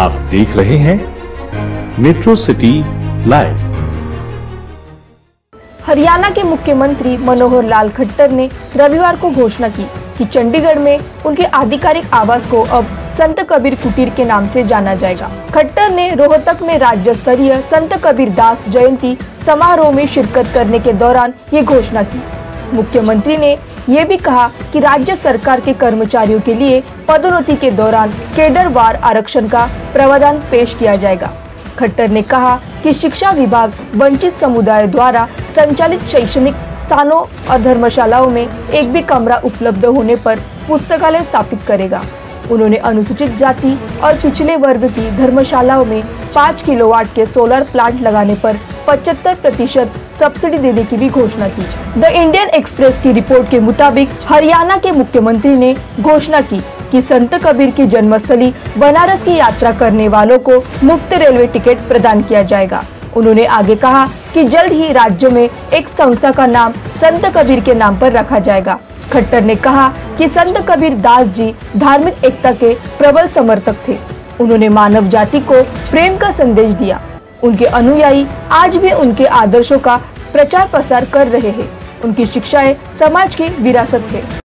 आप देख रहे हैं मेट्रो सिटी लाइव। हरियाणा के मुख्यमंत्री मनोहर लाल खट्टर ने रविवार को घोषणा की कि चंडीगढ़ में उनके आधिकारिक आवास को अब संत कबीर कुटीर के नाम से जाना जाएगा। खट्टर ने रोहतक में राज्य स्तरीय संत कबीर दास जयंती समारोह में शिरकत करने के दौरान ये घोषणा की। मुख्यमंत्री ने ये भी कहा कि राज्य सरकार के कर्मचारियों के लिए पदोन्नति के दौरान केडरवार आरक्षण का प्रावधान पेश किया जाएगा। खट्टर ने कहा कि शिक्षा विभाग वंचित समुदाय द्वारा संचालित शैक्षणिक स्थानों और धर्मशालाओं में एक भी कमरा उपलब्ध होने पर पुस्तकालय स्थापित करेगा। उन्होंने अनुसूचित जाति और पिछड़े वर्ग की धर्मशालाओं में 5 किलोवाट के सोलर प्लांट लगाने पर 75% सब्सिडी देने की भी घोषणा की। द इंडियन एक्सप्रेस की रिपोर्ट के मुताबिक हरियाणा के मुख्यमंत्री ने घोषणा की कि संत कबीर की जन्मस्थली बनारस की यात्रा करने वालों को मुफ्त रेलवे टिकट प्रदान किया जाएगा। उन्होंने आगे कहा कि जल्द ही राज्य में एक संस्था का नाम संत कबीर के नाम पर रखा जाएगा। खट्टर ने कहा कि संत कबीर दास जी धार्मिक एकता के प्रबल समर्थक थे। उन्होंने मानव जाति को प्रेम का संदेश दिया। उनके अनुयायी आज भी उनके आदर्शों का प्रचार प्रसार कर रहे हैं। उनकी शिक्षाएं समाज की विरासत है।